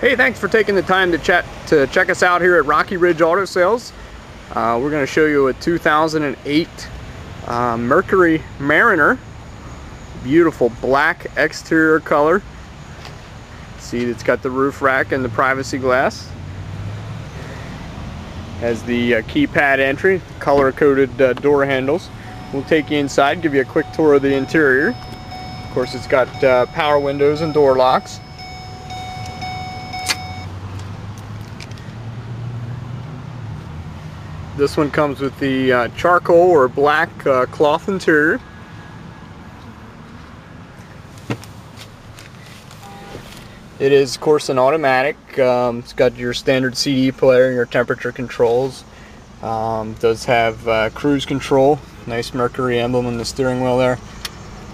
Hey, thanks for taking the time to check us out here at Rocky Ridge Auto Sales. We're going to show you a 2008 Mercury Mariner. Beautiful black exterior color. See, it's got the roof rack and the privacy glass. Has the keypad entry, color-coded door handles. We'll take you inside, give you a quick tour of the interior. Of course, it's got power windows and door locks. This one comes with the charcoal or black cloth interior. It is, of course, an automatic. It's got your standard CD player and your temperature controls. Does have cruise control. Nice Mercury emblem on the steering wheel there.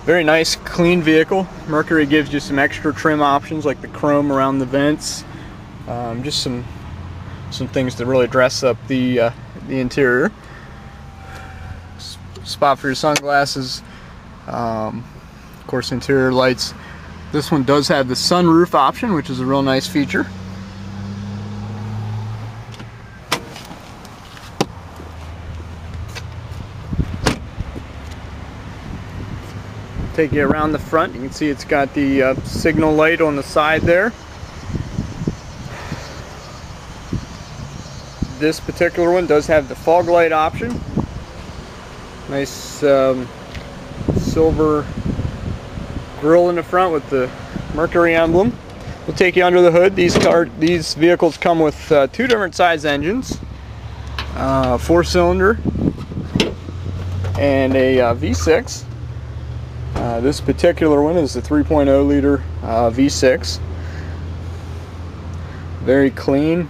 Very nice, clean vehicle. Mercury gives you some extra trim options like the chrome around the vents. Just some things to really dress up the interior. Spot for your sunglasses. Of course, interior lights. This one does have the sunroof option, which is a real nice feature. Take you around the front. You can see it's got the signal light on the side there. This particular one does have the fog light option. Nice silver grill in the front with the Mercury emblem. We'll take you under the hood. These vehicles come with two different size engines, four-cylinder and a V6. This particular one is the 3.0 liter V6. Very clean.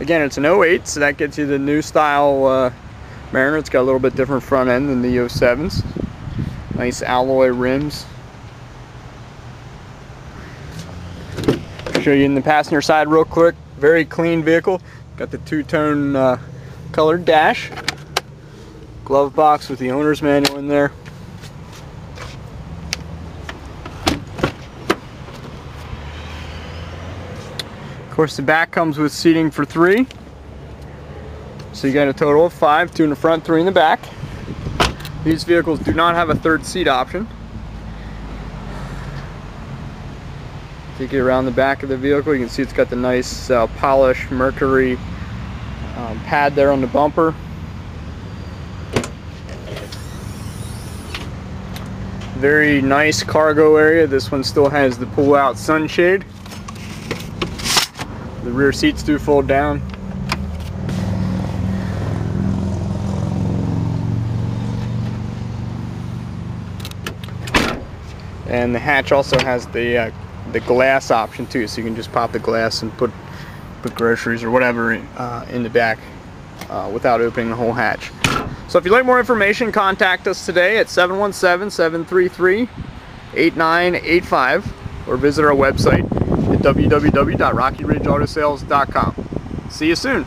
Again, it's an 08, so that gets you the new style Mariner. It's got a little bit different front end than the 07s. Nice alloy rims. Show you in the passenger side real quick. Very clean vehicle. Got the two-tone colored dash. Glove box with the owner's manual in there. Of course, the back comes with seating for three, so you got a total of five, two in the front, three in the back. These vehicles do not have a third seat option. Take you around the back of the vehicle. You can see it's got the nice polished Mercury pad there on the bumper. Very nice cargo area. This one still has the pull-out sunshade. The rear seats do fold down. And the hatch also has the glass option too, so you can just pop the glass and put groceries or whatever in the back without opening the whole hatch. So if you'd like more information, contact us today at 717-733-8985 or visit our website at www.rockyridgeautosales.com. See you soon.